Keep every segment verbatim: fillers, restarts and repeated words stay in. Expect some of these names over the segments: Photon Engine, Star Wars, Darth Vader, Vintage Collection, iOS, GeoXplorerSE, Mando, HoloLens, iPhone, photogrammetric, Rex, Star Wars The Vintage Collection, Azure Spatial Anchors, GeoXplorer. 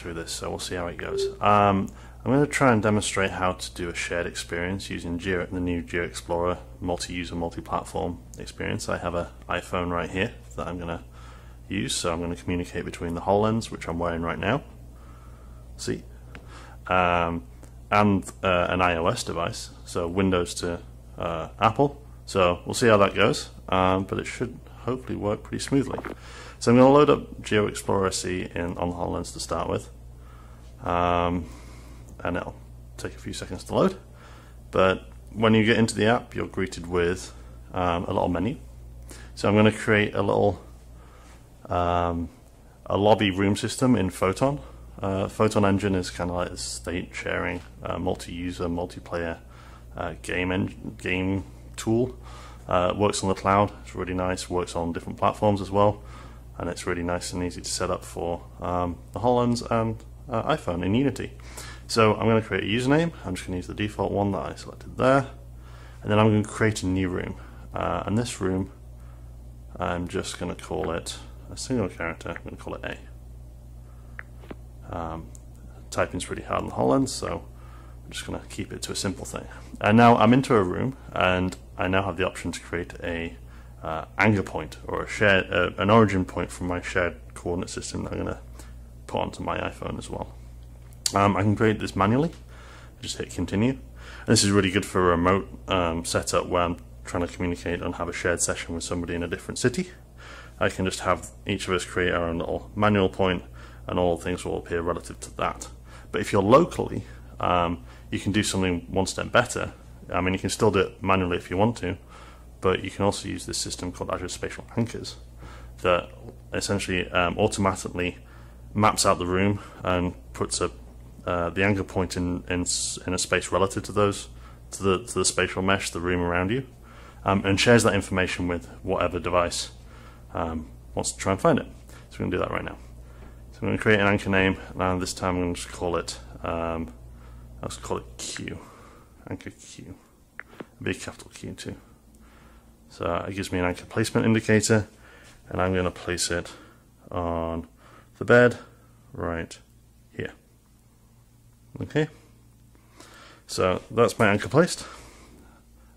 through this, so we'll see how it goes. Um, I'm going to try and demonstrate how to do a shared experience using Geo, the new GeoXplorer multi-user, multi-platform experience. I have an iPhone right here that I'm going to use, so I'm going to communicate between the HoloLens, which I'm wearing right now, see, um, and uh, an iOS device, so Windows to uh, Apple. So we'll see how that goes, um, but it should hopefully work pretty smoothly. So I'm going to load up GeoXplorerSE in on the HoloLens to start with. Um, and it'll take a few seconds to load, but when you get into the app you're greeted with um, a little menu. So I'm going to create a little um, a lobby room system in Photon. Uh, Photon Engine is kind of like a state sharing uh, multi-user, multiplayer uh, game en game tool. Uh, it works on the cloud, it's really nice, works on different platforms as well, and it's really nice and easy to set up for um, the HoloLens and uh, iPhone in Unity. So I'm going to create a username. I'm just going to use the default one that I selected there, and then I'm going to create a new room, uh, and this room I'm just going to call it a single character. I'm going to call it A. Um, typing's pretty hard on the HoloLens, so I'm just going to keep it to a simple thing. And now I'm into a room, and I now have the option to create a uh, anchor point, or a shared, uh, an origin point from my shared coordinate system that I'm going to put onto my iPhone as well. Um, I can create this manually, just hit continue. And this is really good for a remote um, setup where I'm trying to communicate and have a shared session with somebody in a different city. I can just have each of us create our own little manual point, and all things will appear relative to that. But if you're locally, um, you can do something one step better. I mean, you can still do it manually if you want to, but you can also use this system called Azure Spatial Anchors that essentially um, automatically maps out the room and puts a Uh, the anchor point in, in in a space relative to those to the to the spatial mesh, the room around you, um, and shares that information with whatever device um, wants to try and find it. So we're going to do that right now. So I'm going to create an anchor name, and this time I'm going to just call it um, I'll just call it Q, anchor Q, a big capital Q too. So it gives me an anchor placement indicator, and I'm going to place it on the bed right here. Okay, so that's my anchor placed,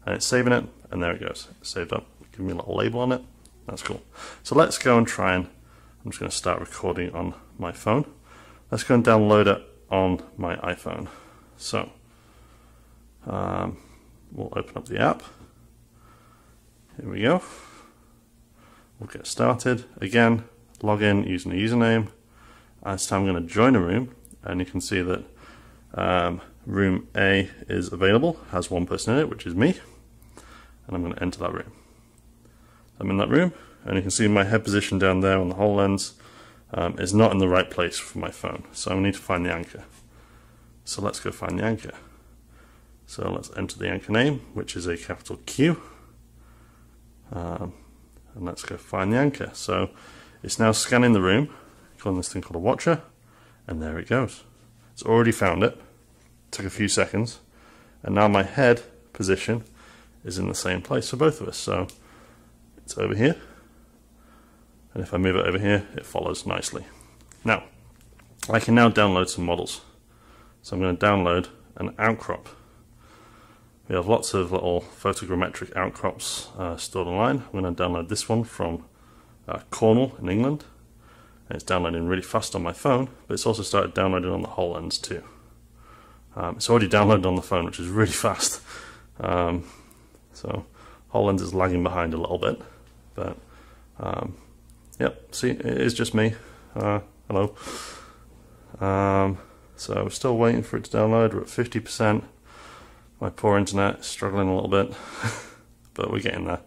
and it's saving it, and there it goes, it's saved up, give me a little label on it, that's cool. So let's go and try and, I'm just going to start recording on my phone, let's go and download it on my iPhone. So, um, we'll open up the app, here we go, we'll get started, again, log in using a username, and this time I'm going to join a room, and you can see that Um, room A is available, has one person in it, which is me, and I'm going to enter that room. I'm in that room, and you can see my head position down there on the HoloLens um, is not in the right place for my phone, so I need to find the anchor. So let's go find the anchor. So let's enter the anchor name, which is a capital Q, um, and let's go find the anchor. So it's now scanning the room, calling this thing called a watcher, and there it goes. It's already found it, took a few seconds, and now my head position is in the same place for both of us, so it's over here, and if I move it over here it follows nicely. Now I can now download some models, so I'm going to download an outcrop. We have lots of little photogrammetric outcrops uh, stored online. I'm going to download this one from uh, Cornwall in England. It's downloading really fast on my phone, but it's also started downloading on the HoloLens too. Um, it's already downloaded on the phone, which is really fast. Um, so HoloLens is lagging behind a little bit, but um, yep, see, it is just me. Uh, hello. Um, so I'm still waiting for it to download. We're at fifty percent. My poor internet is struggling a little bit, but we're getting there.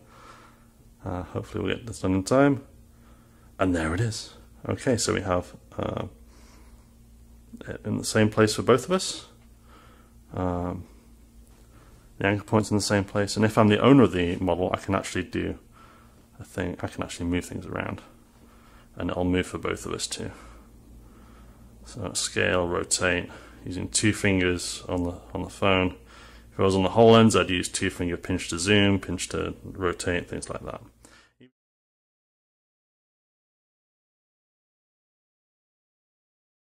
Uh, hopefully we'll get this done in time. And there it is. Okay, so we have uh, it in the same place for both of us. Um, the anchor point's in the same place, and if I'm the owner of the model, I can actually do a thing. I can actually move things around, and it'll move for both of us too. So scale, rotate, using two fingers on the on the phone. If I was on the HoloLens, I'd use two finger pinch to zoom, pinch to rotate, things like that.